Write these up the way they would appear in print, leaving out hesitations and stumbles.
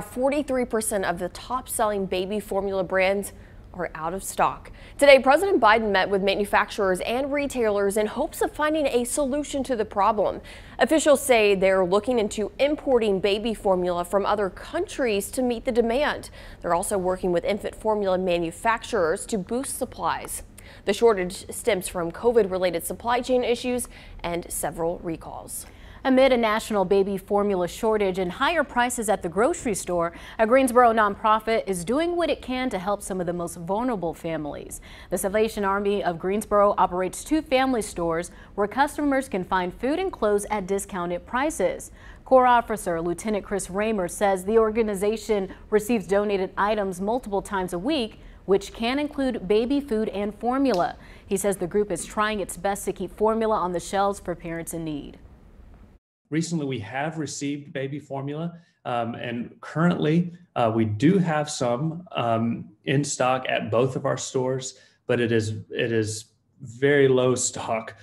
43% of the top-selling baby formula brands are out of stock. Today, President Biden met with manufacturers and retailers in hopes of finding a solution to the problem. Officials say they're looking into importing baby formula from other countries to meet the demand. They're also working with infant formula manufacturers to boost supplies. The shortage stems from COVID-related supply chain issues and several recalls. Amid a national baby formula shortage and higher prices at the grocery store, a Greensboro nonprofit is doing what it can to help some of the most vulnerable families. The Salvation Army of Greensboro operates 2 family stores where customers can find food and clothes at discounted prices. Corps Officer Lieutenant Chris Raymer says the organization receives donated items multiple times a week, which can include baby food and formula. He says the group is trying its best to keep formula on the shelves for parents in need. Recently, we have received baby formula, and currently we do have some in stock at both of our stores, but it is very low stock.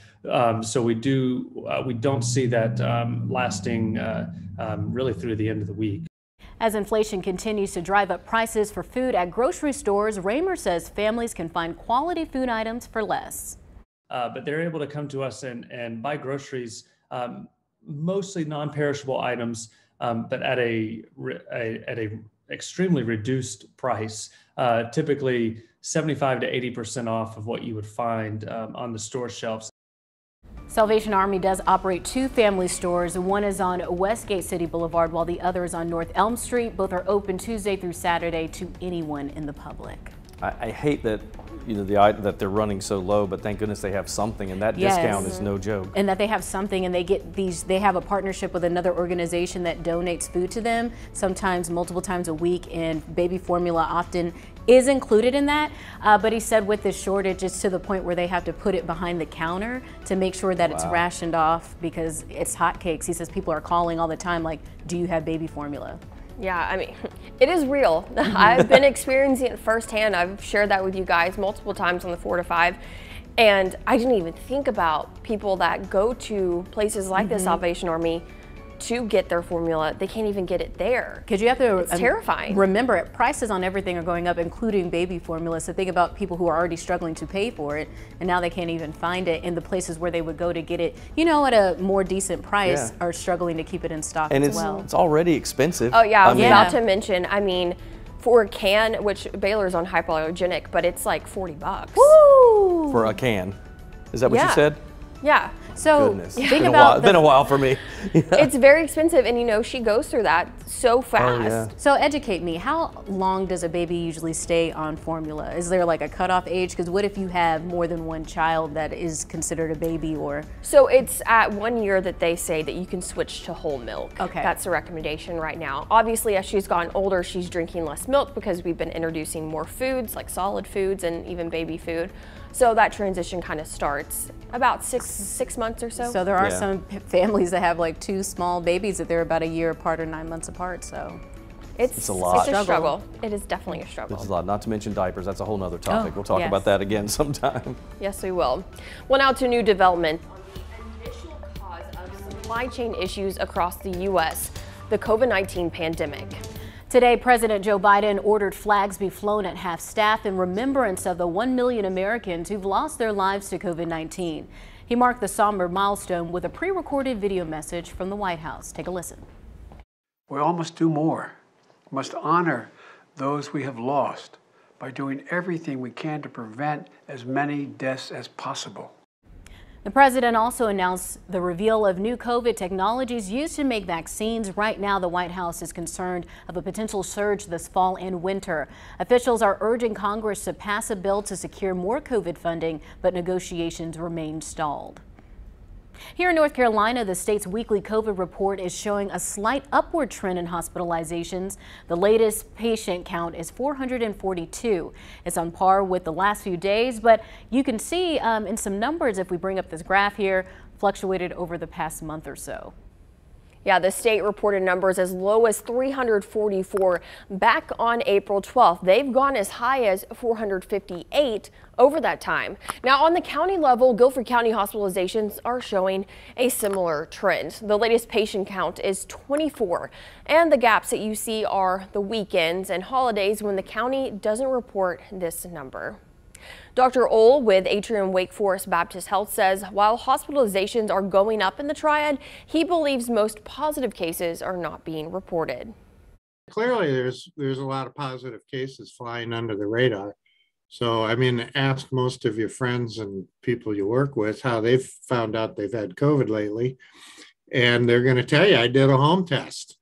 So we don't see that lasting really through the end of the week. As inflation continues to drive up prices for food at grocery stores, Raymer says families can find quality food items for less. But they're able to come to us and buy groceries. Mostly non-perishable items, but at a extremely reduced price, typically 75 to 80% off of what you would find on the store shelves. Salvation Army does operate 2 family stores. One is on Westgate City Boulevard, while the other is on North Elm Street. Both are open Tuesday through Saturday to anyone in the public. I hate that, you know, that they're running so low, but thank goodness they have something, and that discount is no joke. And that they have something, and they get these. They have a partnership with another organization that donates food to them, sometimes multiple times a week, and baby formula often is included in that. But he said with this shortage, it's to the point where they have to put it behind the counter to make sure that it's rationed off because it's hotcakes. He says people are calling all the time, like, "Do you have baby formula?" Yeah, I mean, it is real. I've been experiencing it firsthand. I've shared that with you guys multiple times on the 4 to 5. And I didn't even think about people that go to places like the Salvation Army to get their formula. They can't even get it there. Because you have to, it's terrifying. Remember, prices on everything are going up, including baby formula. So think about people who are already struggling to pay for it, and now they can't even find it in the places where they would go to get it, you know, at a more decent price, are struggling to keep it in stock and as well. It's already expensive. Oh yeah, I was about to mention, I mean, for a can, which Baylor's on hypoallergenic, but it's like $40. Woo! For a can. Is that what you said? Yeah. So think about it. It's been a while for me. It's very expensive, and you know, she goes through that so fast. Oh, yeah. So educate me. How long does a baby usually stay on formula? Is there like a cutoff age? Because what if you have more than one child that is considered a baby or? So it's at 1 year that they say that you can switch to whole milk. Okay. That's the recommendation right now. Obviously, as she's gotten older, she's drinking less milk because we've been introducing more foods like solid foods and even baby food. So that transition kind of starts about six months or so. So there are some families that have like 2 small babies that they're about a year apart or 9 months apart. So it's a lot. It's a struggle. It is definitely a struggle. It's a lot. Not to mention diapers. That's a whole nother topic. We'll talk about that again sometime. Yes, we will. Well, now to new development on the initial cause of supply chain issues across the U.S., the COVID-19 pandemic. Today, President Joe Biden ordered flags be flown at half staff in remembrance of the 1 million Americans who've lost their lives to COVID-19. He marked the somber milestone with a pre-recorded video message from the White House. Take a listen. We all must do more. We must honor those we have lost by doing everything we can to prevent as many deaths as possible. The president also announced the reveal of new COVID technologies used to make vaccines. Right now, the White House is concerned of a potential surge this fall and winter. Officials are urging Congress to pass a bill to secure more COVID funding, but negotiations remain stalled. Here in North Carolina, the state's weekly COVID report is showing a slight upward trend in hospitalizations. The latest patient count is 442. It's on par with the last few days, but you can see in some numbers, if we bring up this graph here, fluctuated over the past month or so. Yeah, the state reported numbers as low as 344 back on April 12th. They've gone as high as 458 over that time. Now on the county level, Guilford County hospitalizations are showing a similar trend. The latest patient count is 24, and the gaps that you see are the weekends and holidays when the county doesn't report this number. Dr. Ohl with Atrium Wake Forest Baptist Health says while hospitalizations are going up in the Triad, he believes most positive cases are not being reported. Clearly there's a lot of positive cases flying under the radar. So, I mean, ask most of your friends and people you work with how they've found out they've had COVID lately, and they're going to tell you, I did a home test.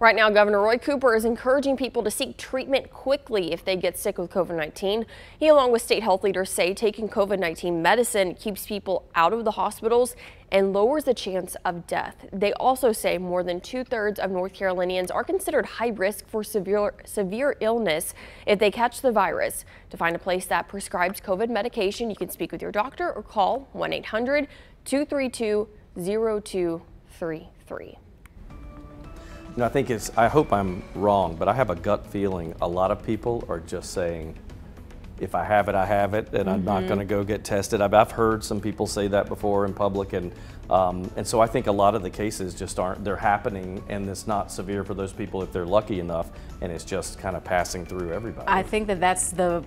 Right now, Governor Roy Cooper is encouraging people to seek treatment quickly if they get sick with COVID-19. He, along with state health leaders, say taking COVID-19 medicine keeps people out of the hospitals and lowers the chance of death. They also say more than 2/3 of North Carolinians are considered high risk for severe illness if they catch the virus. To find a place that prescribes COVID medication, you can speak with your doctor or call 1-800-232-0233. You know, I hope I'm wrong, but I have a gut feeling a lot of people are just saying, if I have it, I have it, and I'm not going to go get tested. I've heard some people say that before in public, and so I think a lot of the cases just aren't, they're happening, and it's not severe for those people if they're lucky enough, and it's just kind of passing through everybody. I think that that's the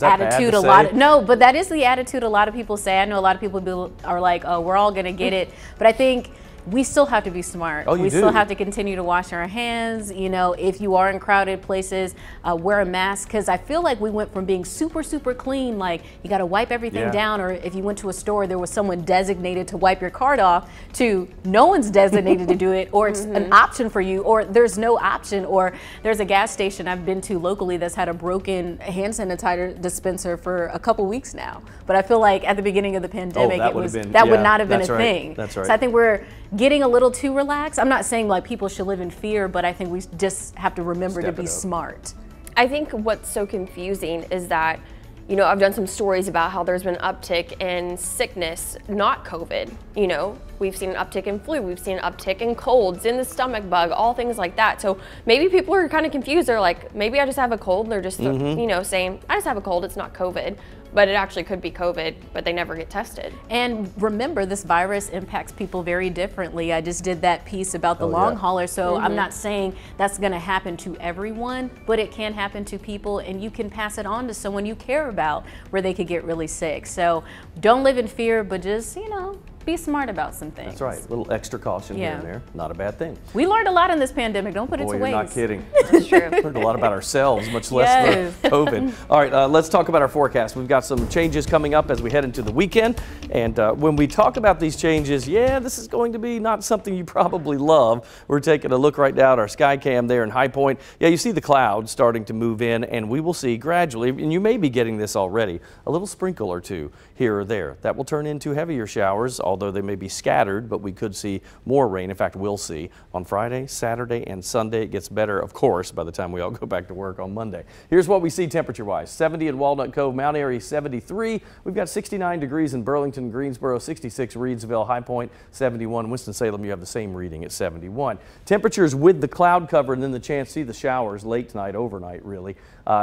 attitude a lot. No, but that is the attitude a lot of people say. I know a lot of people are like, oh, we're all going to get it, but I think we still have to be smart. We still have to continue to wash our hands. You know, if you are in crowded places, wear a mask. Because I feel like we went from being super, super clean, like you got to wipe everything down, or if you went to a store, there was someone designated to wipe your cart off, to no one's designated to do it, or it's an option for you, or there's no option, or there's a gas station I've been to locally that's had a broken hand sanitizer dispenser for a couple weeks now. But I feel like at the beginning of the pandemic, that would not have been a thing. That's right. So I think we're getting a little too relaxed. I'm not saying like people should live in fear, but I think we just have to remember to be smart. I think what's so confusing is that, you know, I've done some stories about how there's been an uptick in sickness, not COVID. You know, we've seen an uptick in flu, we've seen an uptick in colds, in the stomach bug, all things like that. So maybe people are kind of confused. They're like, maybe I just have a cold. They're just, you know, saying, I just have a cold, it's not COVID. But it actually could be COVID, but they never get tested. And remember, this virus impacts people very differently. I just did that piece about the long hauler, so I'm not saying that's going to happen to everyone, but it can happen to people, and you can pass it on to someone you care about where they could get really sick. So don't live in fear, but just, you know, be smart about some things. That's right. A little extra caution here and there. Not a bad thing. We learned a lot in this pandemic. Don't put it to waste. You're not kidding. That's true. We learned a lot about ourselves, much less COVID. All right, let's talk about our forecast. We've got some changes coming up as we head into the weekend. And when we talk about these changes, this is going to be not something you probably love. We're taking a look right now at our sky cam there in High Point. Yeah, you see the clouds starting to move in, and we will see gradually, and you may be getting this already, a little sprinkle or two here or there. That will turn into heavier showers, although they may be scattered, but we could see more rain. In fact, we'll see on Friday, Saturday, and Sunday. It gets better, of course, by the time we all go back to work on Monday. Here's what we see temperature-wise. 70 in Walnut Cove, Mount Airy 73. We've got 69 degrees in Burlington, Greensboro, 66, Reedsville, High Point, 71. Winston-Salem, you have the same reading at 71. Temperatures with the cloud cover, and then the chance to see the showers late tonight, overnight, really,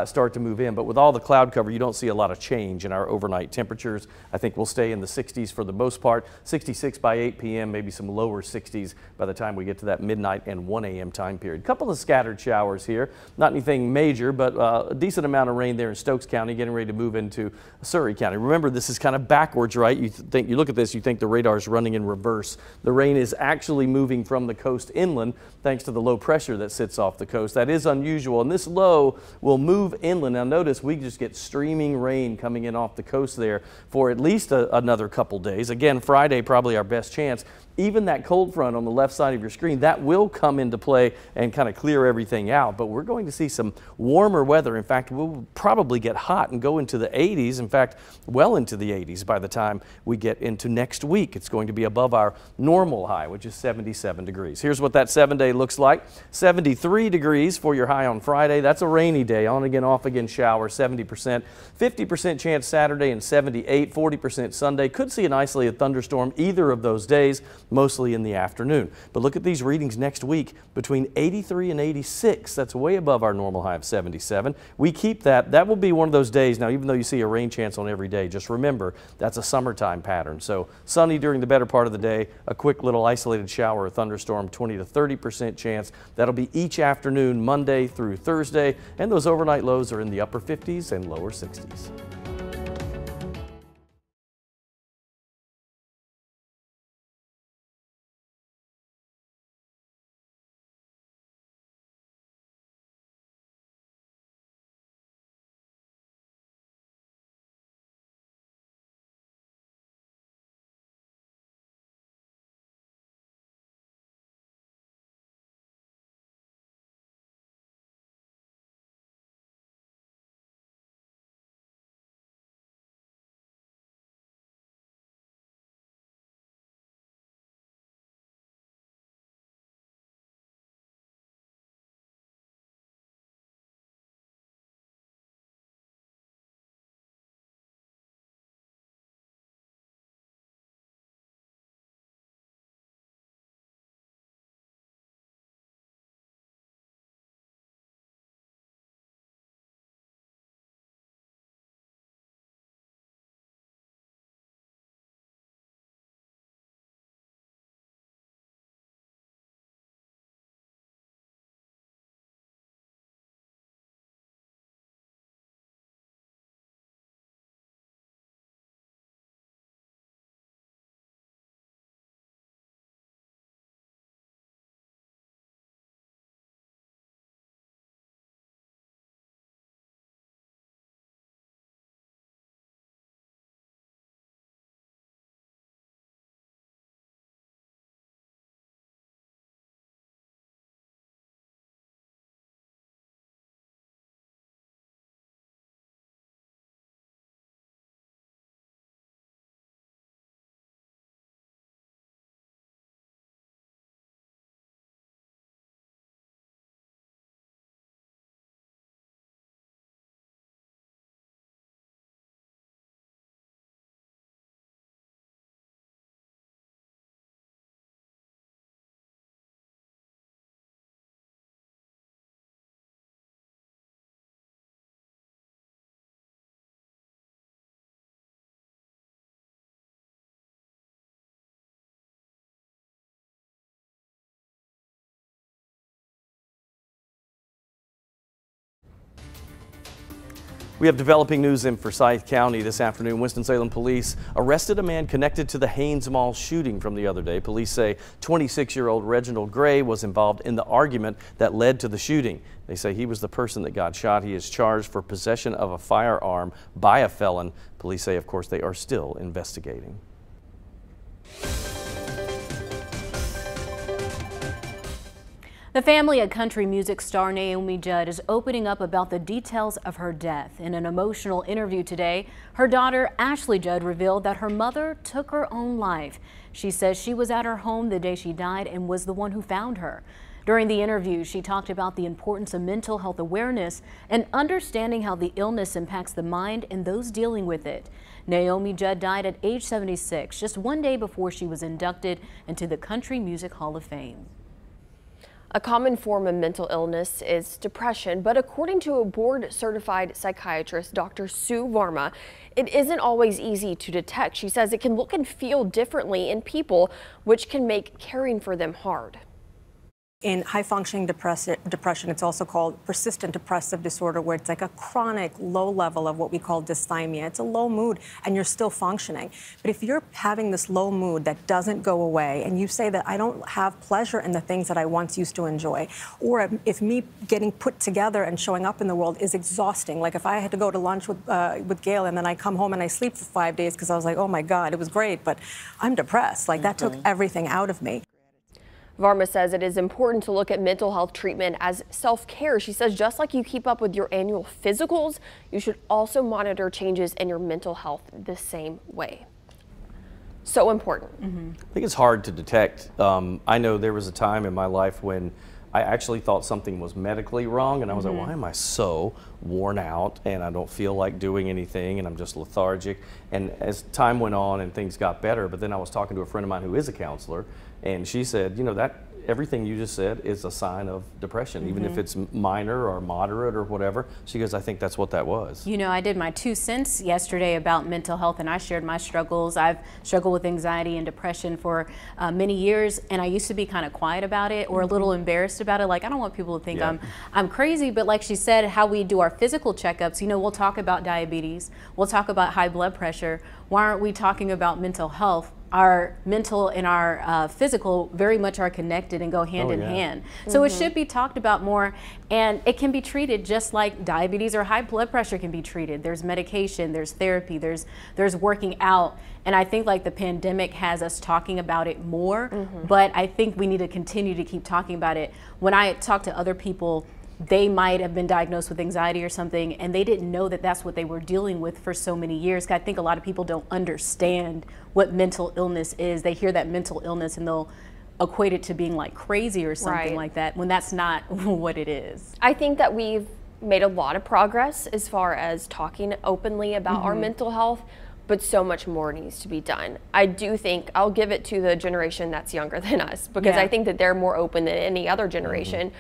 start to move in. But with all the cloud cover, you don't see a lot of change in our overnight temperatures. I think we'll stay in the 60s for the most part. 66 by 8 p.m., maybe some lower 60s by the time we get to that midnight and 1 a.m. time period. Couple of scattered showers here, not anything major, but a decent amount of rain there in Stokes County, getting ready to move into Surrey County. Remember, this is kind of backwards, right? You look at this, you think the radar's running in reverse. The rain is actually moving from the coast inland thanks to the low pressure that sits off the coast. That is unusual, and this low will move inland. Now notice we just get streaming rain coming in off the coast there for at least another couple days. Again, Friday, probably our best chance. Even that cold front on the left side of your screen, that will come into play and kind of clear everything out. But we're going to see some warmer weather. In fact, we'll probably get hot and go into the 80s. In fact, well into the 80s by the time we get into next week. It's going to be above our normal high, which is 77 degrees. Here's what that 7-day looks like. 73 degrees for your high on Friday. That's a rainy day. On again, off again shower, 70%. 50% chance Saturday and 78, 40% Sunday. Could see an isolated thunderstorm either of those days. mostly in the afternoon. But look at these readings next week between 83 and 86. That's way above our normal high of 77. We keep that. That will be one of those days. Now, even though you see a rain chance on every day, just remember that's a summertime pattern. So sunny during the better part of the day, a quick little isolated shower or thunderstorm, 20 to 30% chance. That'll be each afternoon, Monday through Thursday. And those overnight lows are in the upper 50s and lower 60s. We have developing news in Forsyth County this afternoon. Winston-Salem police arrested a man connected to the Hanes Mall shooting from the other day. Police say 26-year-old Reginald Gray was involved in the argument that led to the shooting. They say he was the person that got shot. He is charged for possession of a firearm by a felon. Police say, of course, they are still investigating. The family of country music star Naomi Judd is opening up about the details of her death. In an emotional interview today, her daughter Ashley Judd revealed that her mother took her own life. She says she was at her home the day she died and was the one who found her. During the interview, she talked about the importance of mental health awareness and understanding how the illness impacts the mind and those dealing with it. Naomi Judd died at age 76, just one day before she was inducted into the Country Music Hall of Fame. A common form of mental illness is depression, but according to a board-certified psychiatrist, Dr. Sue Varma, it isn't always easy to detect. She says it can look and feel differently in people, which can make caring for them hard. In high-functioning depression, it's also called persistent depressive disorder, where it's like a chronic low level of what we call dysthymia. It's a low mood, and you're still functioning. But if you're having this low mood that doesn't go away, and you say that I don't have pleasure in the things that I once used to enjoy, or if me getting put together and showing up in the world is exhausting, like if I had to go to lunch with Gail and then I come home and I sleep for 5 days because I was like, oh my God, it was great, but I'm depressed. Like that took everything out of me. Varma says it is important to look at mental health treatment as self-care. She says just like you keep up with your annual physicals, you should also monitor changes in your mental health the same way. So important. I think it's hard to detect. I know there was a time in my life when I actually thought something was medically wrong, and I was like, why am I so worn out, and I don't feel like doing anything, and I'm just lethargic. And as time went on and things got better, but then I was talking to a friend of mine who is a counselor, and she said, you know, that everything you just said is a sign of depression, even if it's minor or moderate or whatever. She goes, I think that's what that was. You know, I did my 2 cents yesterday about mental health, and I shared my struggles. I've struggled with anxiety and depression for many years, and I used to be kind of quiet about it or a little embarrassed about it. Like, I don't want people to think I'm crazy, but like she said, how we do our physical checkups, you know, we'll talk about diabetes, we'll talk about high blood pressure. Why aren't we talking about mental health? Our mental and our physical very much are connected and go hand in hand. So it should be talked about more, and it can be treated just like diabetes or high blood pressure can be treated. There's medication, there's therapy, there's working out. And I think like the pandemic has us talking about it more, but I think we need to continue to keep talking about it. When I talk to other people, they might have been diagnosed with anxiety or something, and they didn't know that that's what they were dealing with for so many years. I think a lot of people don't understand what mental illness is. They hear that mental illness and they'll equate it to being like crazy or something like that, when that's not what it is. I think that we've made a lot of progress as far as talking openly about our mental health, but so much more needs to be done. I do think I'll give it to the generation that's younger than us, because I think that they're more open than any other generation.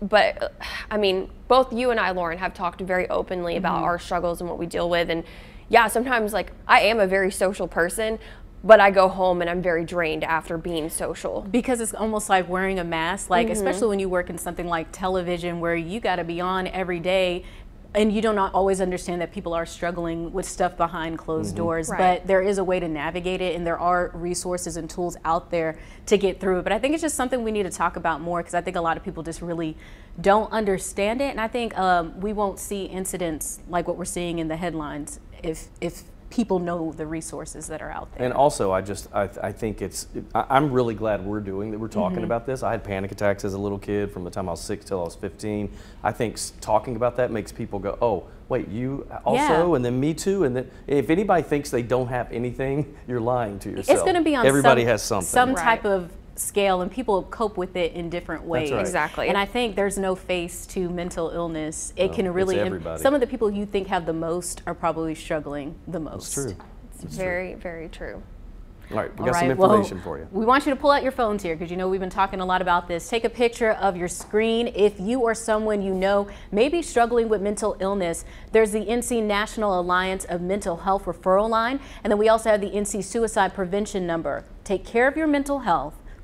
But I mean, both you and I, Lauren, have talked very openly about our struggles and what we deal with. And yeah, sometimes like I am a very social person, but I go home and I'm very drained after being social. Because it's almost like wearing a mask, like especially when you work in something like television where you gotta be on every day, and you do not always understand that people are struggling with stuff behind closed doors, but there is a way to navigate it, and there are resources and tools out there to get through it. But I think it's just something we need to talk about more, because I think a lot of people just really don't understand it. And I think we won't see incidents like what we're seeing in the headlines if people know the resources that are out there. And also, I think I'm really glad we're talking about this. I had panic attacks as a little kid from the time I was 6 till I was 15. I think talking about that makes people go, oh, wait, you also, and then me too, and then if anybody thinks they don't have anything, you're lying to yourself. It's going to be on everybody has something. Some type of scale, and people cope with it in different ways. That's right. Exactly. And I think there's no face to mental illness. It can really, some of the people you think have the most are probably struggling the most. That's true. It's very, very true. All right, we got some information for you. We want you to pull out your phones here, because you know we've been talking a lot about this. Take a picture of your screen if you or someone you know may be struggling with mental illness. There's the NC National Alliance of Mental Health Referral Line, and then we also have the NC Suicide Prevention Number. Take care of your mental health.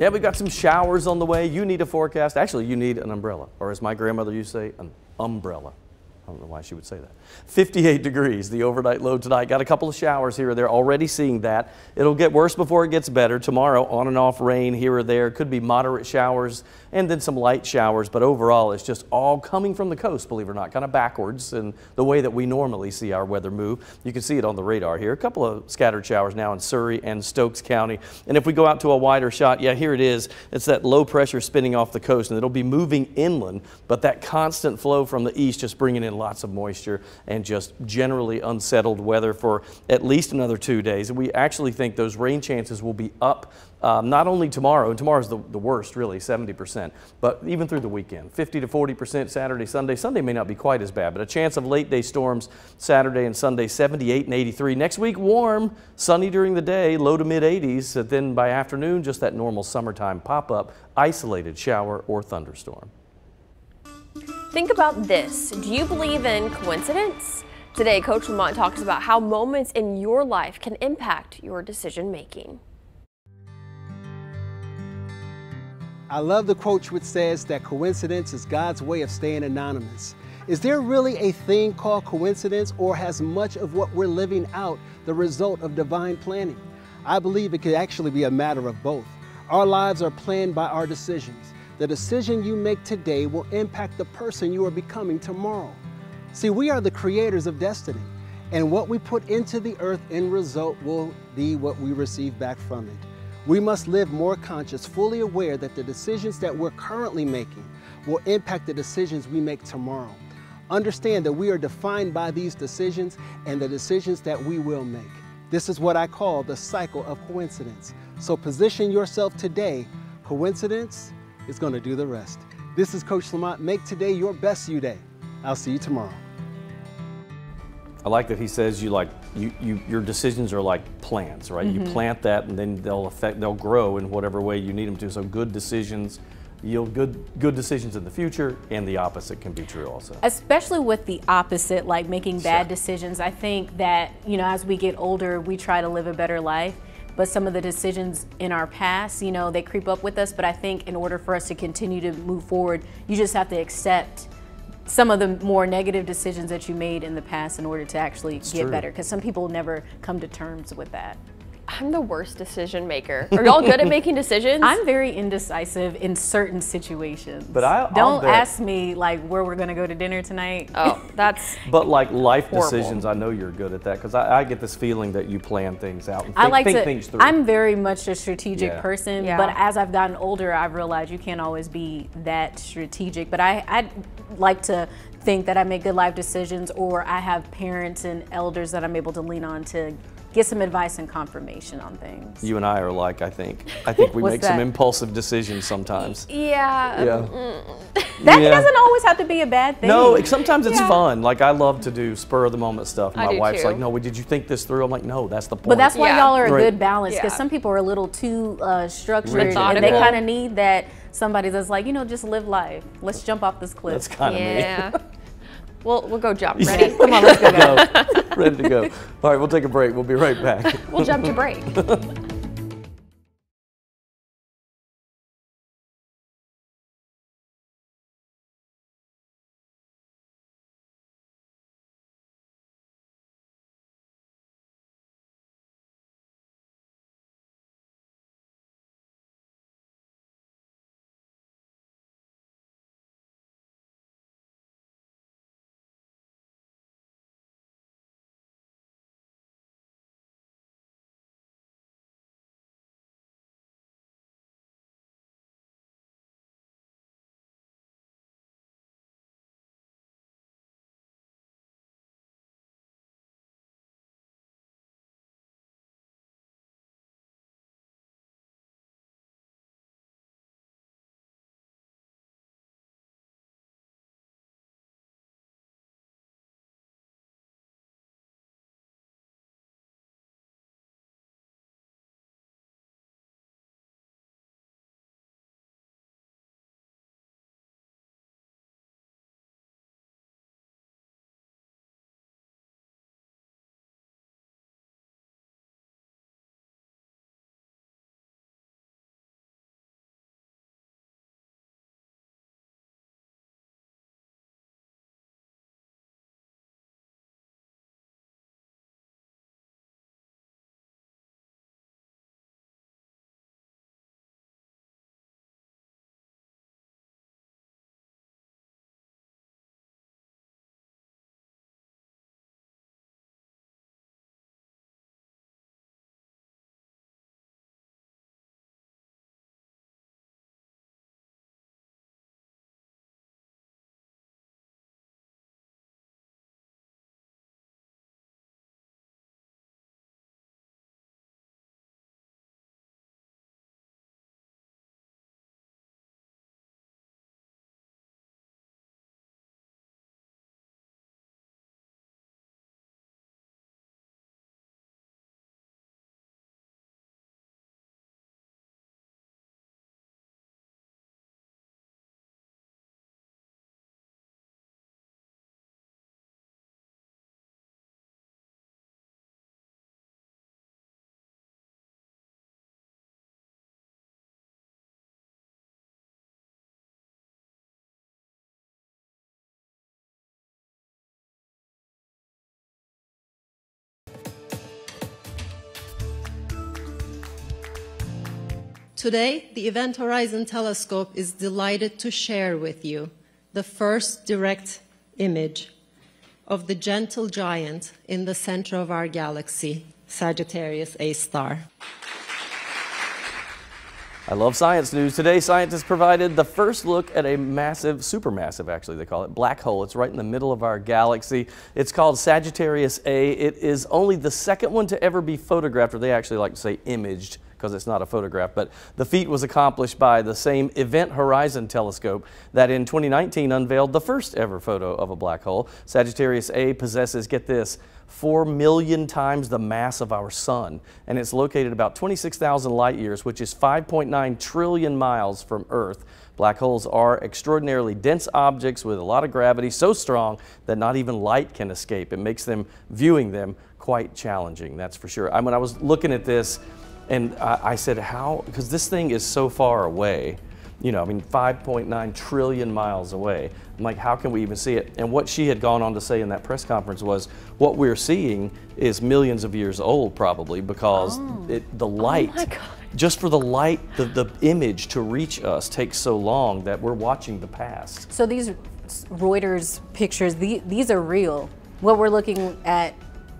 Yeah, we got some showers on the way. You need a forecast. Actually, you need an umbrella, or as my grandmother used to say, an umbrella. I don't know why she would say that. 58 degrees, the overnight low tonight. Got a couple of showers here or there. Already seeing that. It'll get worse before it gets better. Tomorrow, on and off rain here or there. Could be moderate showers and then some light showers. But overall, it's just all coming from the coast, believe it or not, kind of backwards in the way that we normally see our weather move. You can see it on the radar here. A couple of scattered showers now in Surrey and Stokes County. And if we go out to a wider shot, yeah, here it is. It's that low pressure spinning off the coast, and it'll be moving inland. But that constant flow from the east just bringing in lots of moisture and just generally unsettled weather for at least another 2 days. We actually think those rain chances will be up not only tomorrow, and tomorrow's the worst really, 70%, but even through the weekend, 50 to 40% Saturday, Sunday. Sunday may not be quite as bad, but a chance of late day storms Saturday and Sunday, 78 and 83. Next week, warm, sunny during the day, low to mid 80s. Then by afternoon, just that normal summertime pop up, isolated shower or thunderstorm. Think about this. Do you believe in coincidence? Today, Coach Lamont talks about how moments in your life can impact your decision making. I love the quote which says that coincidence is God's way of staying anonymous. Is there really a thing called coincidence, or has much of what we're living out the result of divine planning? I believe it could actually be a matter of both. Our lives are planned by our decisions. The decision you make today will impact the person you are becoming tomorrow. See, we are the creators of destiny, and what we put into the earth in result will be what we receive back from it. We must live more conscious, fully aware that the decisions that we're currently making will impact the decisions we make tomorrow. Understand that we are defined by these decisions and the decisions that we will make. This is what I call the cycle of coincidence. So position yourself today. Coincidence is going to do the rest. This is Coach Lamont. Make today your best you day. I'll see you tomorrow. I like that he says your decisions are like plants, right? Mm-hmm. You plant that and then they'll grow in whatever way you need them to. So good decisions yield good decisions in the future, and the opposite can be true also. Especially with the opposite, like making bad decisions. I think that, you know, as we get older, we try to live a better life. But some of the decisions in our past, you know, they creep up with us. But I think in order for us to continue to move forward, you just have to accept some of the more negative decisions that you made in the past in order to actually get better. Because some people never come to terms with that. I'm the worst decision maker. Are y'all good at making decisions? I'm very indecisive in certain situations. But don't ask me like where we're gonna go to dinner tonight. Oh, that's but like life horrible. Decisions, I know you're good at that, because I get this feeling that you plan things out and think things through. I'm very much a strategic person, but as I've gotten older, I've realized you can't always be that strategic. But I like to think that I make good life decisions, or I have parents and elders that I'm able to lean on to get some advice and confirmation on things. You and I are like, I think we make some impulsive decisions sometimes. That doesn't always have to be a bad thing. No, sometimes it's fun. Like, I love to do spur of the moment stuff. My wife's like, no, did you think this through? I'm like, no, that's the point. But that's why y'all are a good balance, because some people are a little too structured, and they kind of need that somebody that's like, you know, just live life. Let's jump off this cliff. That's kind of me. We'll go jump. Ready? Come on, let's go. Ready to go. All right, we'll take a break. We'll be right back. We'll jump to break. Today, the Event Horizon Telescope is delighted to share with you the first direct image of the gentle giant in the center of our galaxy, Sagittarius A star. I love science news. Today, scientists provided the first look at a massive, supermassive actually they call it, black hole. It's right in the middle of our galaxy. It's called Sagittarius A. It is only the second one to ever be photographed, or they actually like to say imaged, because it's not a photograph, but the feat was accomplished by the same Event Horizon Telescope that in 2019 unveiled the first ever photo of a black hole. Sagittarius A possesses, get this, 4 million times the mass of our sun, and it's located about 26,000 light years, which is 5.9 trillion miles from Earth. Black holes are extraordinarily dense objects with a lot of gravity, so strong that not even light can escape. It makes them, viewing them, quite challenging, that's for sure. When I was looking at this, and I said, how, because this thing is so far away, you know, I mean, 5.9 trillion miles away. I'm like, how can we even see it? And what she had gone on to say in that press conference was, what we're seeing is millions of years old probably, because the light, just for the light, the image to reach us takes so long that we're watching the past. So these Reuters pictures, these are real. What we're looking at.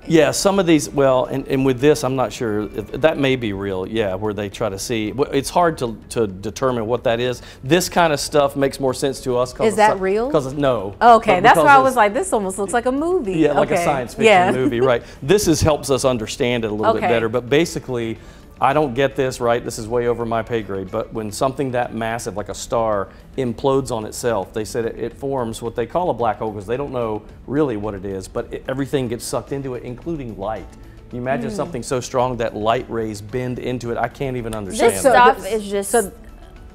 Yeah, some of these, well, and with this, I'm not sure, that may be real, yeah, where they try to see. It's hard to determine what that is. This kind of stuff makes more sense to us. Is that real? Because no. Oh, okay, that's why I was like, this almost looks like a movie. Yeah, like a science fiction movie, right. This helps us understand it a little bit better, but basically, I don't get this, right? This is way over my pay grade, but when something that massive, like a star, implodes on itself, they said it forms what they call a black hole, because they don't know really what it is, but everything gets sucked into it, including light. Can you imagine something so strong that light rays bend into it? I can't even understand. This stuff is just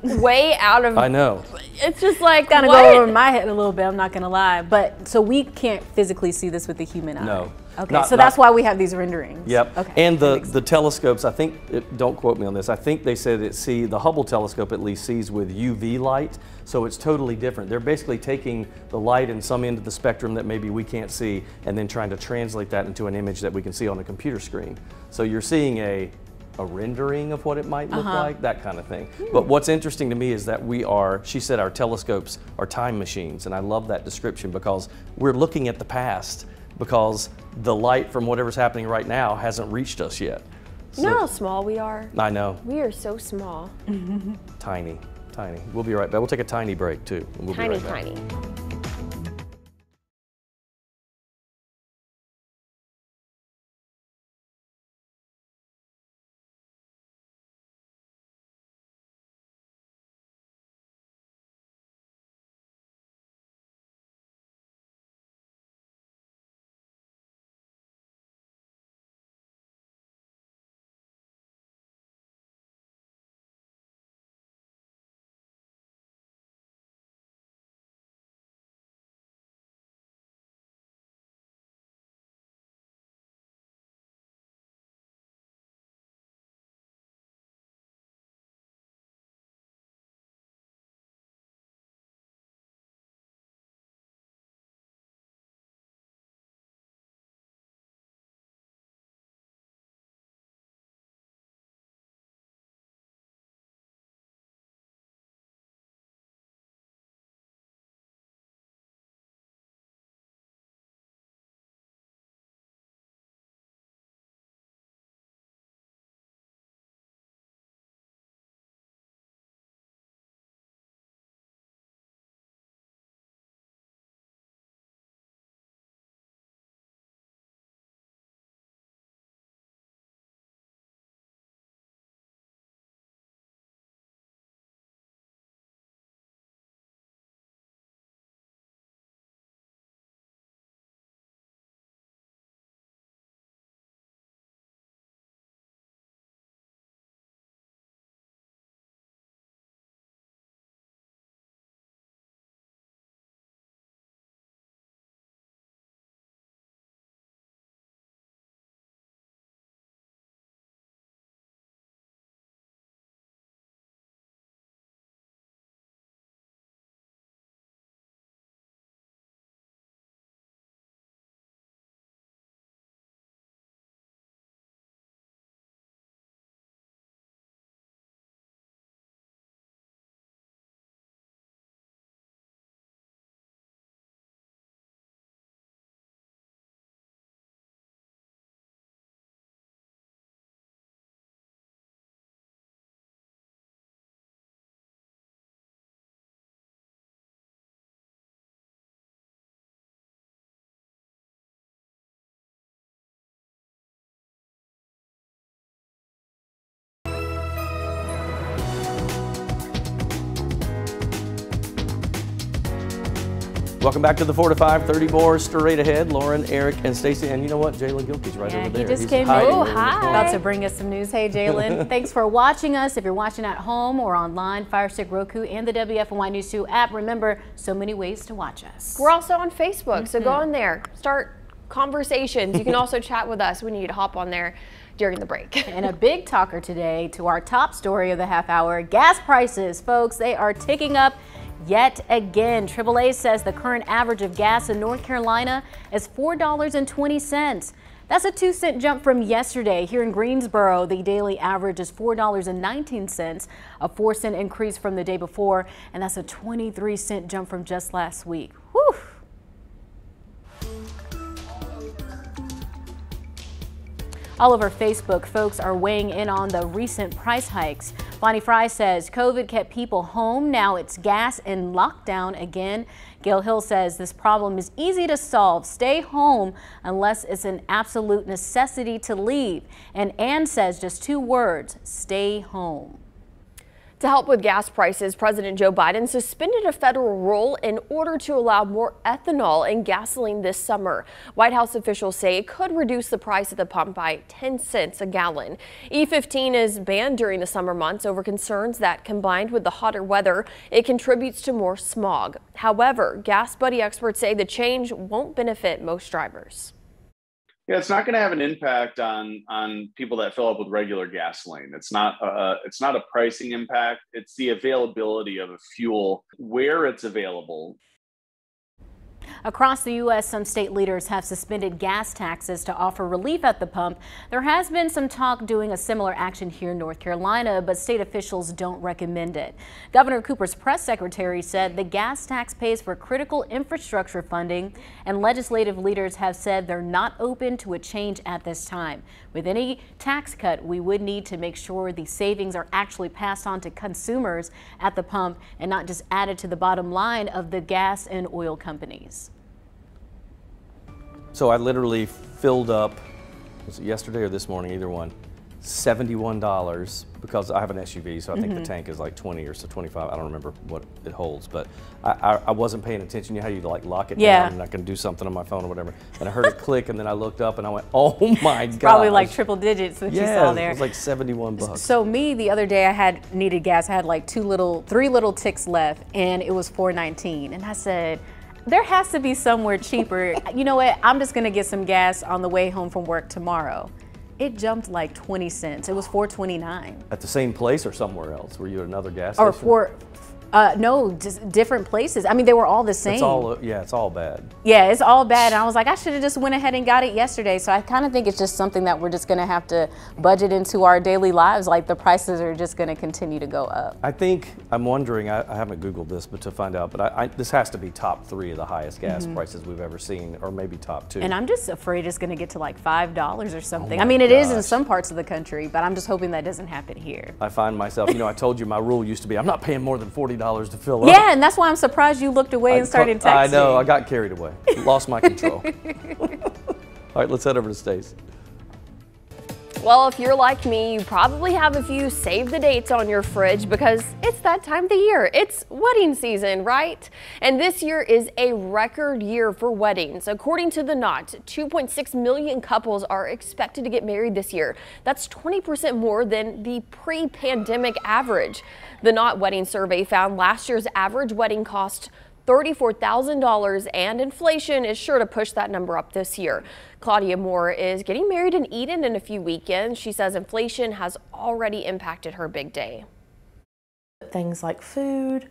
way out of... I know. It's just like, kind of go over my head a little bit, I'm not gonna lie, but so we can't physically see this with the human eye. No. Okay, so that's why we have these renderings. Yep, okay. And the telescopes, I think, don't quote me on this, I think they said it the Hubble telescope at least sees with UV light, so it's totally different. They're basically taking the light in some end of the spectrum that maybe we can't see, and then trying to translate that into an image that we can see on a computer screen. So you're seeing a rendering of what it might look like, that kind of thing. But what's interesting to me is that we are, she said our telescopes are time machines, and I love that description because we're looking at the past, because the light from whatever's happening right now hasn't reached us yet. So you know how small we are? I know. We are so small. Tiny, tiny. We'll be right back. We'll take a tiny break too. And we'll be right back. Tiny. Welcome back to the 4 to 5, 30 more straight ahead. Lauren, Eric, and Stacy. And you know what? Jalen Gilkey's right over there. He just came. Oh, hi. About to bring us some news. Hey, Jalen. Thanks for watching us. If you're watching at home or online, Firestick, Roku, and the WFMY News 2 app. Remember, so many ways to watch us. We're also on Facebook, so go on there. Start conversations. You can also chat with us. We need you to hop on there during the break. And a big talker today to our top story of the half hour, gas prices. Folks, they are ticking up yet again. AAA says the current average of gas in North Carolina is $4.20. That's a 2-cent jump from yesterday. Here in Greensboro, the daily average is $4.19, a 4-cent increase from the day before, and that's a 23-cent jump from just last week. Whew. All over Facebook, folks are weighing in on the recent price hikes. Bonnie Fry says COVID kept people home. Now it's gas and lockdown again. Gail Hill says this problem is easy to solve. Stay home unless it's an absolute necessity to leave. And Ann says just 2 words, stay home. To help with gas prices, President Joe Biden suspended a federal rule in order to allow more ethanol in gasoline this summer. White House officials say it could reduce the price at the pump by 10 cents a gallon. E15 is banned during the summer months over concerns that, combined with the hotter weather, it contributes to more smog. However, Gas Buddy experts say the change won't benefit most drivers. Yeah, it's not going to have an impact on people that fill up with regular gasoline. It's not a pricing impact. It's the availability of a fuel where it's available. Across the U.S., some state leaders have suspended gas taxes to offer relief at the pump. There has been some talk doing a similar action here in North Carolina, but state officials don't recommend it. Governor Cooper's press secretary said the gas tax pays for critical infrastructure funding, and legislative leaders have said they're not open to a change at this time. With any tax cut, we would need to make sure the savings are actually passed on to consumers at the pump and not just added to the bottom line of the gas and oil companies. So I literally filled up, was it yesterday or this morning, either one, $71, because I have an SUV, so I think the tank is like 20 or so 25. I don't remember what it holds, but I wasn't paying attention. You know how you like lock it down and I can do something on my phone or whatever. And I heard it click, and then I looked up and I went, oh my god! Probably like triple digits that you saw there. It was like 71 bucks. So me, the other day I had needed gas. I had like three little ticks left, and it was $4.19, and I said, there has to be somewhere cheaper. You know what? I'm just going to get some gas on the way home from work tomorrow. It jumped like 20 cents. It was $4.29. At the same place or somewhere else? Were you at another gas station? Or no, just different places. I mean, they were all the same. It's all, it's all bad. Yeah, it's all bad. And I was like, I should have just went ahead and got it yesterday. So I kind of think it's just something that we're just going to have to budget into our daily lives. Like, the prices are just going to continue to go up. I think, I'm wondering, I haven't Googled this, but to find out, but this has to be top 3 of the highest gas prices we've ever seen, or maybe top 2. And I'm just afraid it's going to get to like $5 or something. Oh, I mean, it is in some parts of the country, but I'm just hoping that doesn't happen here. I find myself, you know, I told you my rule used to be, I'm not paying more than $40 to fill up. Yeah, and that's why I'm surprised you looked away and started texting. I know, I got carried away. Lost my control. All right, let's head over to Stace. Well, if you're like me, you probably have a few save the dates on your fridge because it's that time of the year. It's wedding season, right? And this year is a record year for weddings. According to the Knot, 2.6 million couples are expected to get married this year. That's 20% more than the pre-pandemic average. The Knot Wedding Survey found last year's average wedding cost $34,000, and inflation is sure to push that number up this year. Claudia Moore is getting married in Eden in a few weekends. She says inflation has already impacted her big day. Things like food,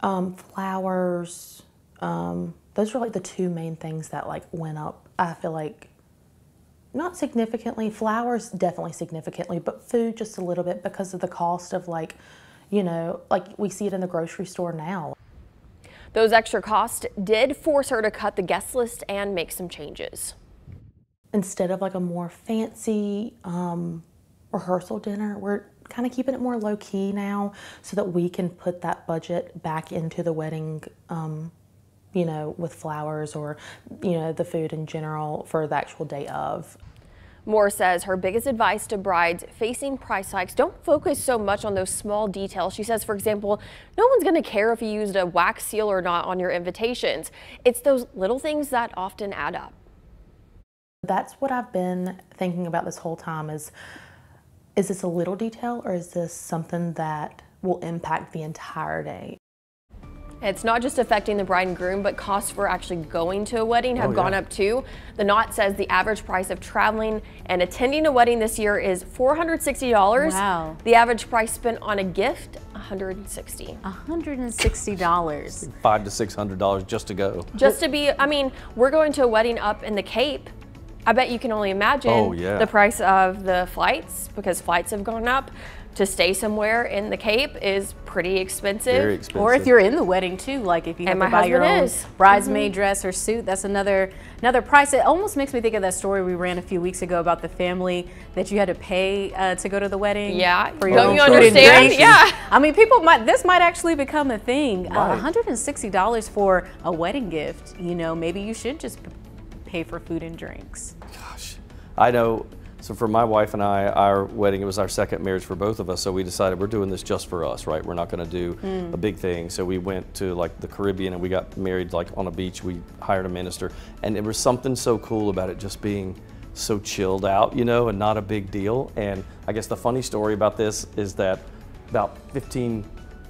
flowers, those were like the 2 main things that like went up. I feel like not significantly, flowers definitely significantly, but food just a little bit because of the cost of like, you know, like we see it in the grocery store now. Those extra costs did force her to cut the guest list and make some changes. Instead of like a more fancy rehearsal dinner, we're kind of keeping it more low key now so that we can put that budget back into the wedding, you know, with flowers or, you know, the food in general for the actual day of. Moore says her biggest advice to brides facing price hikes, don't focus so much on those small details. She says, for example, no one's going to care if you used a wax seal or not on your invitations. It's those little things that often add up. That's what I've been thinking about this whole time is this a little detail or is this something that will impact the entire day? It's not just affecting the bride and groom, but costs for actually going to a wedding have gone up too. The Knot says the average price of traveling and attending a wedding this year is $460. Wow. The average price spent on a gift, $160. $160. $500 to $600 just to go. Just to be, I mean, we're going to a wedding up in the Cape. I bet you can only imagine the price of the flights, because flights have gone up. To stay somewhere in the Cape is pretty expensive. Very expensive. Or if you're in the wedding too, like if you have to buy your own bridesmaid dress or suit, that's another price. It almost makes me think of that story we ran a few weeks ago about the family that you had to pay to go to the wedding. Yeah, for your own food and drink. Yeah. I mean, this might actually become a thing. Right. $160 for a wedding gift, you know, maybe you should just pay for food and drinks. Gosh, I know. So for my wife and I, our wedding, it was our second marriage for both of us, so we decided we're doing this just for us, right? We're not gonna do a big thing. So we went to like the Caribbean and we got married like on a beach. We hired a minister and there was something so cool about it just being so chilled out, you know, and not a big deal. And I guess the funny story about this is that about 15,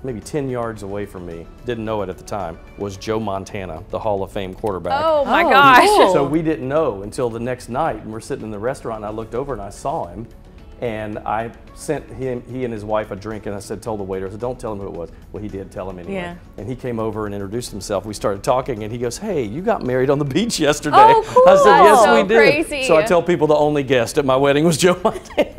maybe 10 yards away from me, didn't know it at the time, was Joe Montana, the Hall of Fame quarterback. Oh my gosh. Cool. So we didn't know until the next night, and we're sitting in the restaurant and I looked over and I saw him and I sent him, he and his wife a drink, and I said, tell the waiter, I said, don't tell him who it was. Well, he did tell him anyway. Yeah. And he came over and introduced himself. We started talking and he goes, hey, you got married on the beach yesterday. Oh, cool. I said, yes, so we did. Crazy. So I tell people the only guest at my wedding was Joe Montana.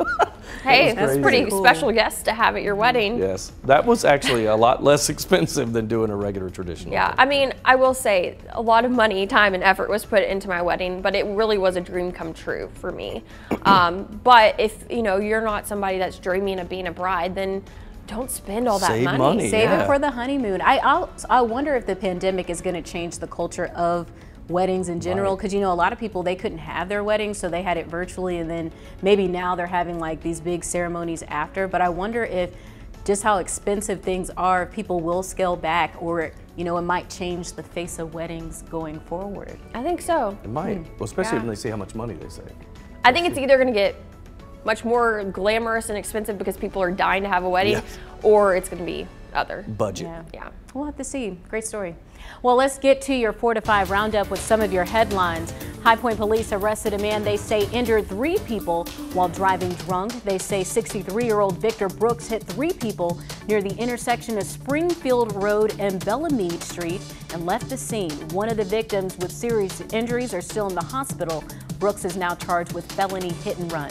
Hey, that's pretty special guest to have at your wedding. Yes, that was actually a lot less expensive than doing a regular traditional. Yeah, I mean, I will say a lot of money, time, and effort was put into my wedding, but it really was a dream come true for me. But if, you know, you're not somebody that's dreaming of being a bride, then don't spend all that money. Save it for the honeymoon. I wonder if the pandemic is going to change the culture of weddings in general, because you know, a lot of people, they couldn't have their weddings, so they had it virtually, and then maybe now they're having like these big ceremonies after. But I wonder if just how expensive things are, people will scale back, or you know, it might change the face of weddings going forward. I think so. It might, well, especially when they see how much money they save. I think it's either going to get much more glamorous and expensive because people are dying to have a wedding, or it's going to be other budget. Yeah, we'll have to see. Great story. Well, let's get to your 4 to 5 roundup with some of your headlines. High Point police arrested a man they say injured 3 people while driving drunk. They say 63-year-old Victor Brooks hit 3 people near the intersection of Springfield Road and Bellemeade Street and left the scene. One of the victims with serious injuries are still in the hospital. Brooks is now charged with felony hit and run.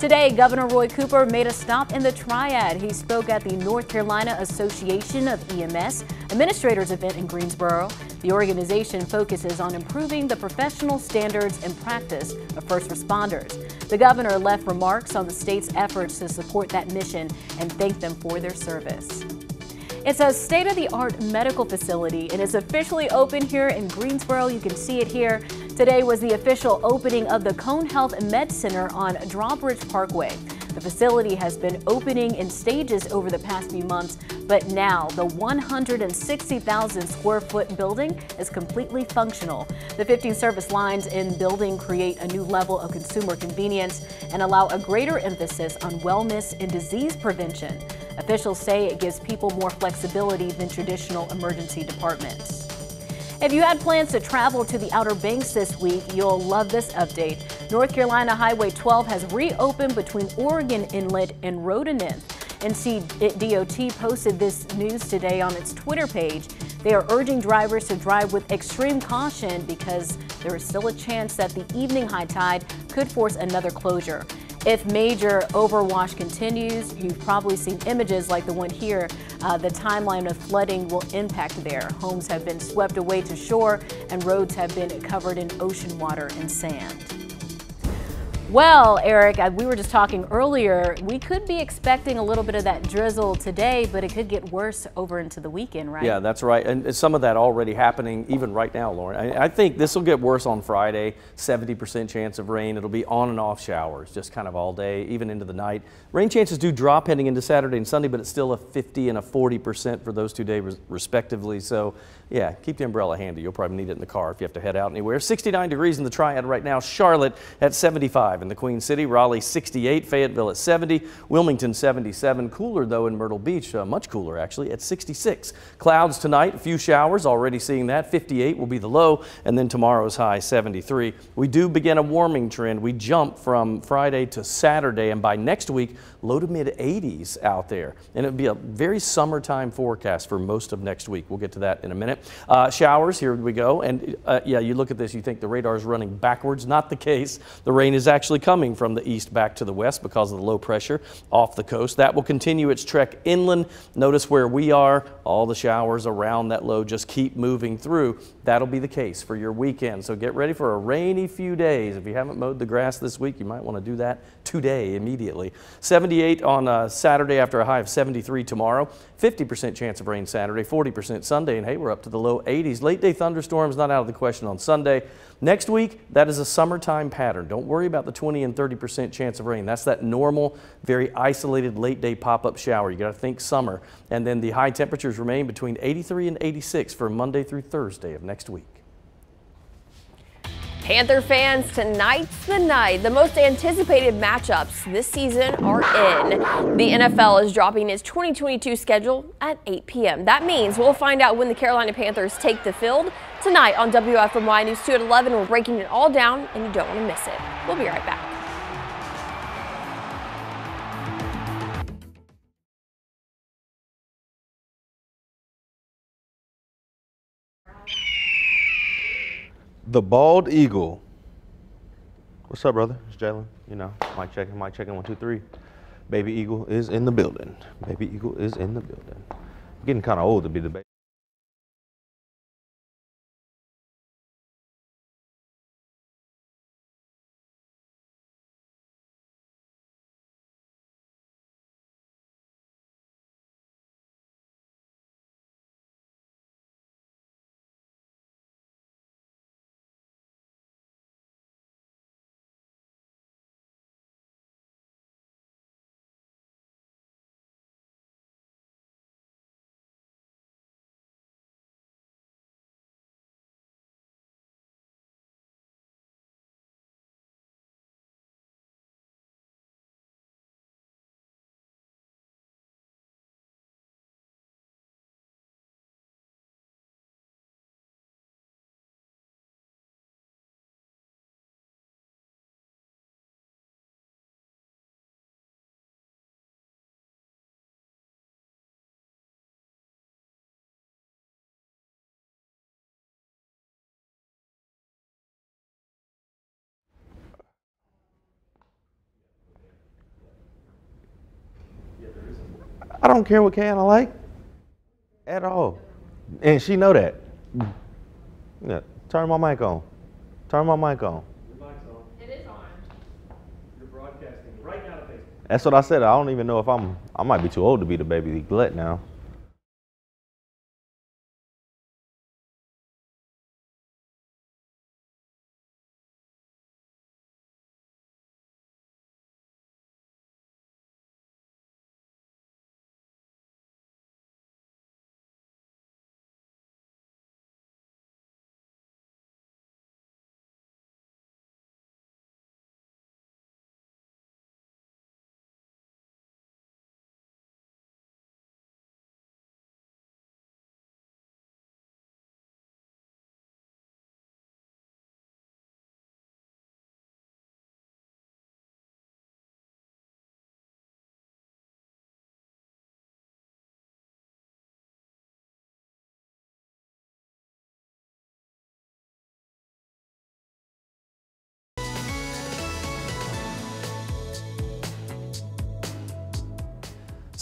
Today, Governor Roy Cooper made a stop in the Triad. He spoke at the North Carolina Association of EMS Administrators event in Greensboro. The organization focuses on improving the professional standards and practice of first responders. The governor left remarks on the state's efforts to support that mission and thanked them for their service. It's a state-of-the-art medical facility and is officially open here in Greensboro. You can see it here. Today was the official opening of the Cone Health Med Center on Drawbridge Parkway. The facility has been opening in stages over the past few months, but now the 160,000 square foot building is completely functional. The 15 service lines in building create a new level of consumer convenience and allow a greater emphasis on wellness and disease prevention. Officials say it gives people more flexibility than traditional emergency departments. If you had plans to travel to the Outer Banks this week, you'll love this update. North Carolina Highway 12 has reopened between Oregon Inlet and Roanoke. NC DOT posted this news today on its Twitter page. They are urging drivers to drive with extreme caution because there is still a chance that the evening high tide could force another closure. If major overwash continues, you've probably seen images like the one here. The timeline of flooding will impact there. Homes have been swept away to shore and roads have been covered in ocean water and sand. Well, Eric, we were just talking earlier, we could be expecting a little bit of that drizzle today, but it could get worse over into the weekend, right? Yeah, that's right. And some of that already happening even right now, Lauren. I think this will get worse on Friday, 70% chance of rain. It'll be on and off showers just kind of all day, even into the night. Rain chances do drop heading into Saturday and Sunday, but it's still a 50 and a 40% for those 2 days respectively. So yeah, keep the umbrella handy. You'll probably need it in the car if you have to head out anywhere. 69 degrees in the Triad right now. Charlotte at 75. In the Queen City, Raleigh 68, Fayetteville at 70, Wilmington 77. Cooler though in Myrtle Beach, much cooler actually at 66. Clouds tonight, a few showers, already seeing that. 58 will be the low, and then tomorrow's high 73. We do begin a warming trend. We jump from Friday to Saturday, and by next week, low to mid 80s out there, and it'll be a very summertime forecast for most of next week. We'll get to that in a minute. Showers, here we go, and yeah, you look at this, you think the radar's running backwards. Not the case. The rain is actually coming from the east back to the west because of the low pressure off the coast. That will continue its trek inland. Notice where we are. All the showers around that low just keep moving through. That'll be the case for your weekend. So get ready for a rainy few days. If you haven't mowed the grass this week, you might want to do that today immediately. 78 on Saturday after a high of 73 tomorrow. 50% chance of rain Saturday, 40% Sunday, and hey, we're up to the low 80s. Late day thunderstorms not out of the question on Sunday. Next week, that is a summertime pattern. Don't worry about the 20 and 30% chance of rain. That's that normal, very isolated late day pop-up shower. You got to think summer. And then the high temperatures remain between 83 and 86 for Monday through Thursday of next week. Panther fans, tonight's the night. The most anticipated matchups this season are in. The NFL is dropping its 2022 schedule at 8 p.m. That means we'll find out when the Carolina Panthers take the field tonight on WFMY News 2 at 11. We're breaking it all down, and you don't want to miss it. We'll be right back. The bald eagle. What's up, brother? It's Jalen. You know, mic checking, 1, 2, 3. Baby eagle is in the building. Baby eagle is in the building. I'm getting kind of old to be the baby. I don't care what can I like at all. And she know that. Yeah, turn my mic on. Turn my mic on. Your mic's on. It is on. You're broadcasting right now to Facebook. That's what I said. I don't even know if I might be too old to be the baby glut now.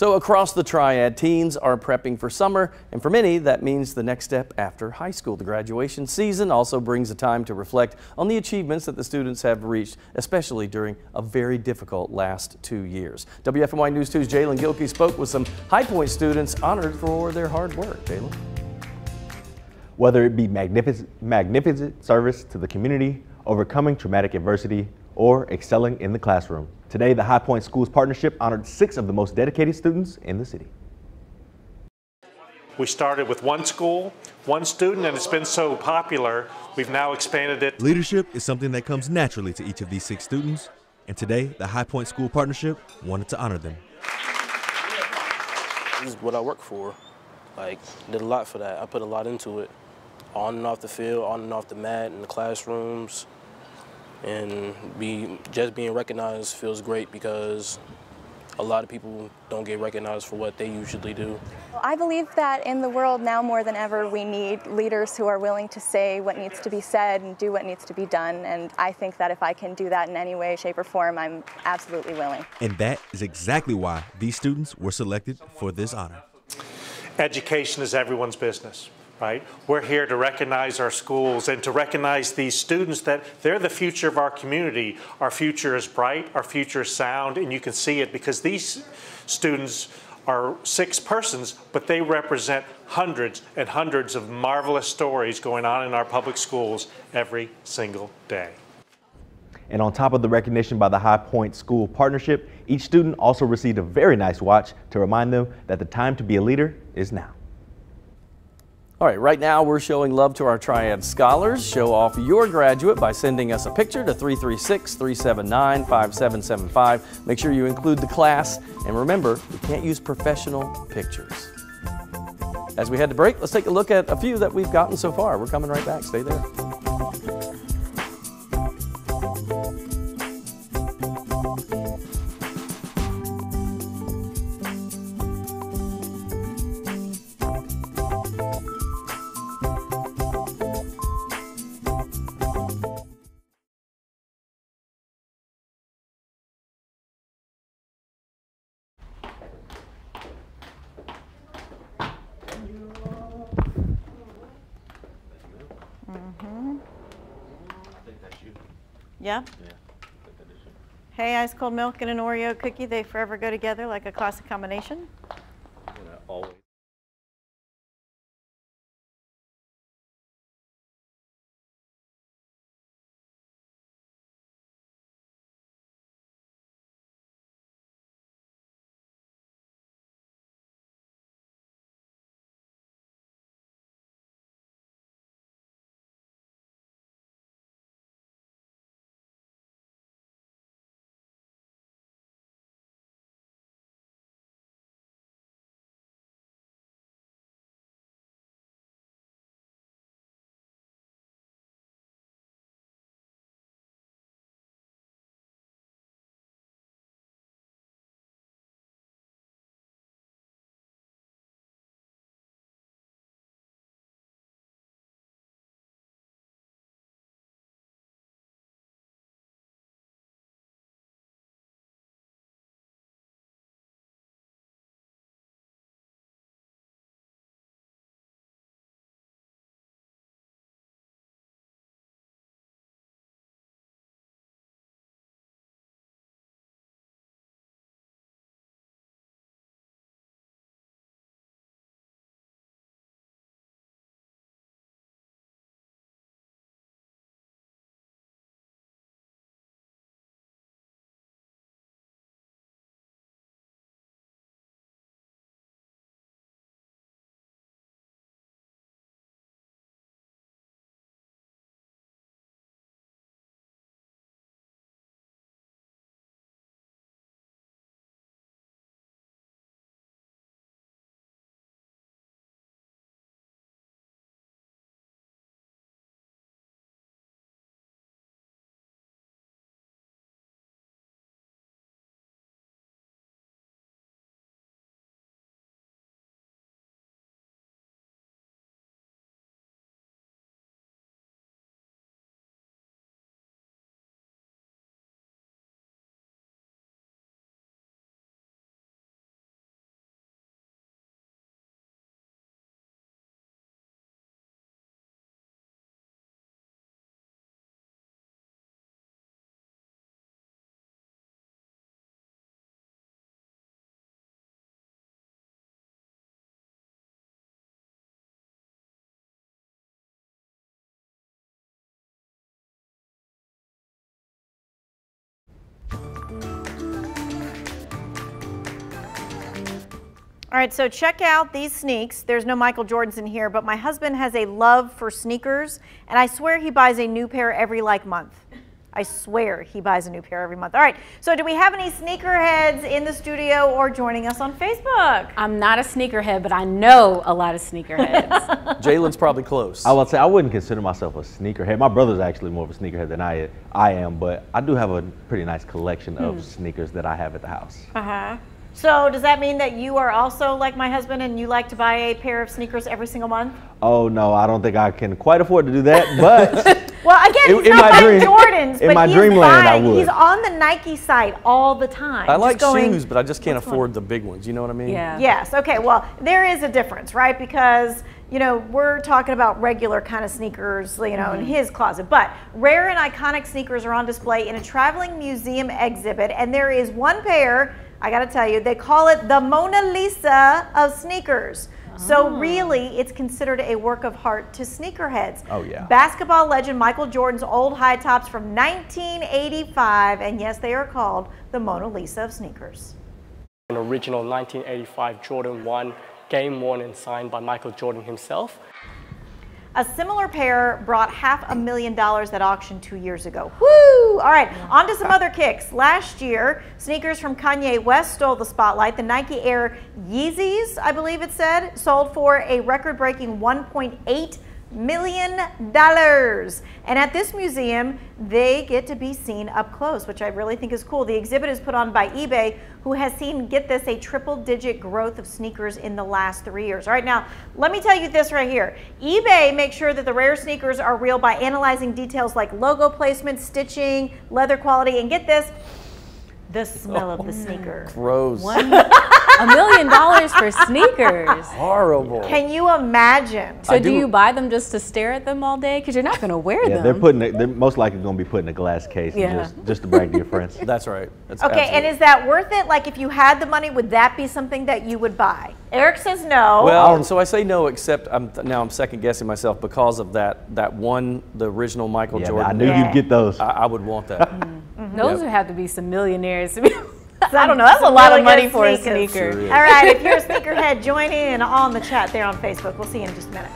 So across the Triad, teens are prepping for summer, and for many, that means the next step after high school. The graduation season also brings a time to reflect on the achievements that the students have reached, especially during a very difficult last 2 years. WFMY News 2's Jalen Gilkey spoke with some High Point students honored for their hard work. Jalen? Whether it be magnificent service to the community, overcoming traumatic adversity, or excelling in the classroom. Today, the High Point Schools Partnership honored 6 of the most dedicated students in the city. We started with one school, one student, and it's been so popular, we've now expanded it. Leadership is something that comes naturally to each of these 6 students, and today, the High Point School Partnership wanted to honor them. This is what I work for. Like, did a lot for that. I put a lot into it, on and off the field, on and off the mat, in the classrooms. And just being recognized feels great because a lot of people don't get recognized for what they usually do. I believe that in the world now more than ever we need leaders who are willing to say what needs to be said and do what needs to be done, and I think that if I can do that in any way, shape, or form, I'm absolutely willing. And that is exactly why these students were selected for this honor. Education is everyone's business. Right? We're here to recognize our schools and to recognize these students that they're the future of our community. Our future is bright, our future is sound, and you can see it because these students are 6 persons, but they represent hundreds and hundreds of marvelous stories going on in our public schools every single day. And on top of the recognition by the High Point School Partnership, each student also received a very nice watch to remind them that the time to be a leader is now. All right, right now we're showing love to our Triad scholars. Show off your graduate by sending us a picture to 336-379-5775. Make sure you include the class, and remember, we can't use professional pictures. As we head to break, let's take a look at a few that we've gotten so far. We're coming right back. Stay there. Yeah? Yeah. Hey, ice cold milk and an Oreo cookie, they forever go together like a classic combination. Always. All right, so check out these sneaks. There's no Michael Jordans in here, but my husband has a love for sneakers, and I swear he buys a new pair every month. I swear he buys a new pair every month. All right, so do we have any sneakerheads in the studio or joining us on Facebook? I'm not a sneakerhead, but I know a lot of sneakerheads. Jalen's probably close. I would say I wouldn't consider myself a sneakerhead. My brother's actually more of a sneakerhead than I am, but I do have a pretty nice collection of sneakers that I have at the house. Uh-huh. So does that mean that you are also like my husband and you like to buy a pair of sneakers every single month? Oh, no, I don't think I can quite afford to do that, but... Well, again, he's not buying Jordans, but he's on the Nike site all the time. I like shoes, but I just can't afford the big ones. You know what I mean? Yeah. Yes. Okay. Well, there is a difference, right? Because, you know, we're talking about regular kind of sneakers, you know, in his closet. But rare and iconic sneakers are on display in a traveling museum exhibit. And there is one pair, I got to tell you, they call it the Mona Lisa of sneakers. So really, it's considered a work of art to sneakerheads. Oh, yeah. Basketball legend Michael Jordan's old high tops from 1985, and yes, they are called the Mona Lisa of sneakers. An original 1985 Jordan 1 game worn and signed by Michael Jordan himself. A similar pair brought $500,000 at auction 2 years ago. Woo! All right, on to some other kicks. Last year, sneakers from Kanye West stole the spotlight. The Nike Air Yeezys, I believe it said, sold for a record-breaking $1.8 million. And at this museum, they get to be seen up close, which I really think is cool. The exhibit is put on by eBay, who has seen, get this, a triple-digit growth of sneakers in the last 3 years. All right, now, let me tell you this right here. eBay makes sure that the rare sneakers are real by analyzing details like logo placement, stitching, leather quality, and get this, the smell of the sneaker. Gross. $1 million for sneakers. Horrible. Can you imagine? So do you buy them just to stare at them all day? Because you're not going to wear them. They're most likely going to be put in a glass case and just to brag to your friends. That's right. That's okay, absolutely. And is that worth it? Like if you had the money, would that be something that you would buy? Eric says no. Well, so I say no, except now I'm second guessing myself because of that one, the original Michael Jordan. I knew you'd get those. I would want that. Those would have to be some millionaires. I don't know. That's a lot of money for a sneaker. Sure. All right. If you're a sneakerhead, join in on the chat there on Facebook. We'll see you in just a minute.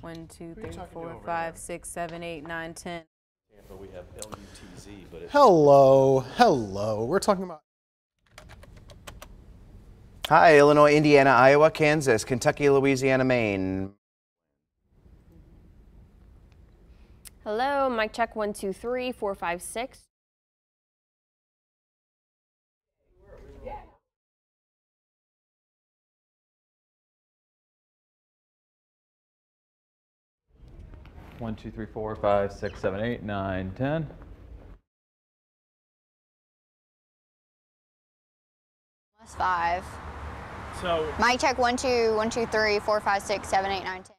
One, two, three, four, five, six, seven, eight, nine, 10. We have LUTZ, but it's hello. We're talking about. Hi, Illinois, Indiana, Iowa, Kansas, Kentucky, Louisiana, Maine. Hello, mic check 1, 2, 3, 4, 5, 6. One, two, three, four, five, six, seven, eight, nine, 10. Plus 5. So. Mic check 1, 2, 1, 2, 3, 4, 5, 6, 7, 8, 9, 10.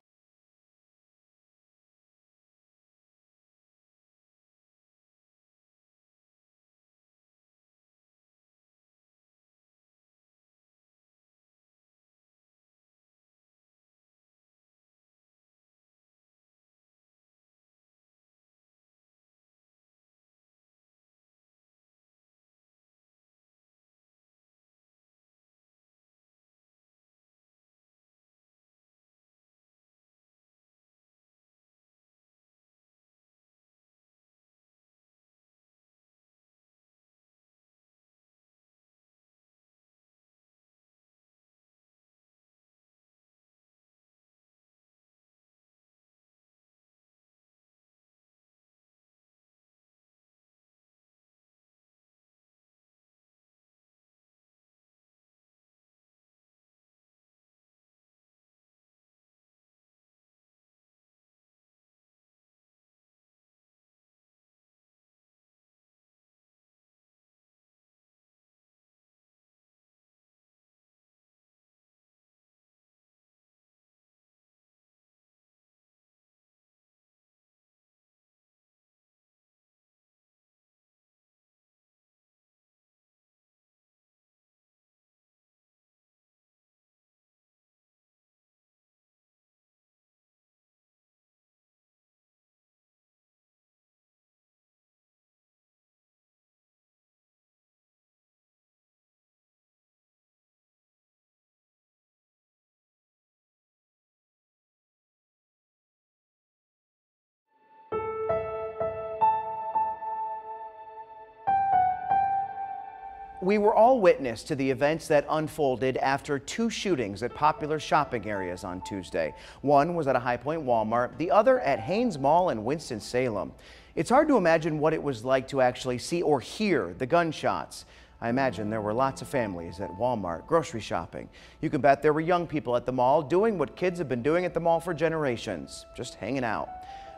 We were all witness to the events that unfolded after two shootings at popular shopping areas on Tuesday. One was at a High Point Walmart, the other at Hanes Mall in Winston-Salem. It's hard to imagine what it was like to actually see or hear the gunshots. I imagine there were lots of families at Walmart grocery shopping. You can bet there were young people at the mall doing what kids have been doing at the mall for generations, just hanging out.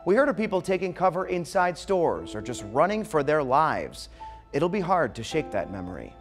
We heard of people taking cover inside stores or just running for their lives. It'll be hard to shake that memory.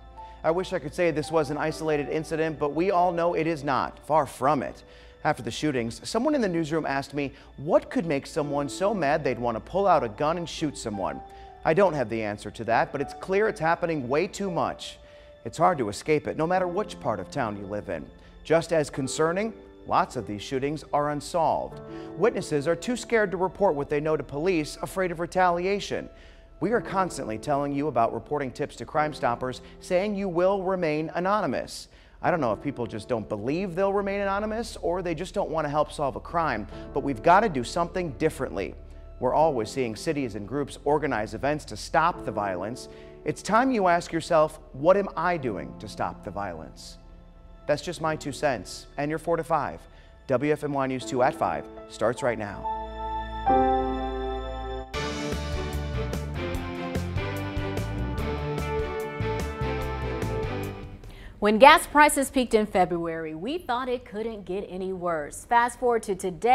I wish I could say this was an isolated incident, but we all know it is not. Far from it. After the shootings, someone in the newsroom asked me what could make someone so mad they'd want to pull out a gun and shoot someone. I don't have the answer to that, but it's clear it's happening way too much. It's hard to escape it, no matter which part of town you live in. Just as concerning, lots of these shootings are unsolved. Witnesses are too scared to report what they know to police, afraid of retaliation. We are constantly telling you about reporting tips to Crime Stoppers, saying you will remain anonymous. I don't know if people just don't believe they'll remain anonymous or they just don't want to help solve a crime, but we've got to do something differently. We're always seeing cities and groups organize events to stop the violence. It's time you ask yourself, what am I doing to stop the violence? That's just my 2 cents, and you're 4 to 5. WFMY News 2 at 5 starts right now. When gas prices peaked in February, we thought it couldn't get any worse. Fast forward to today.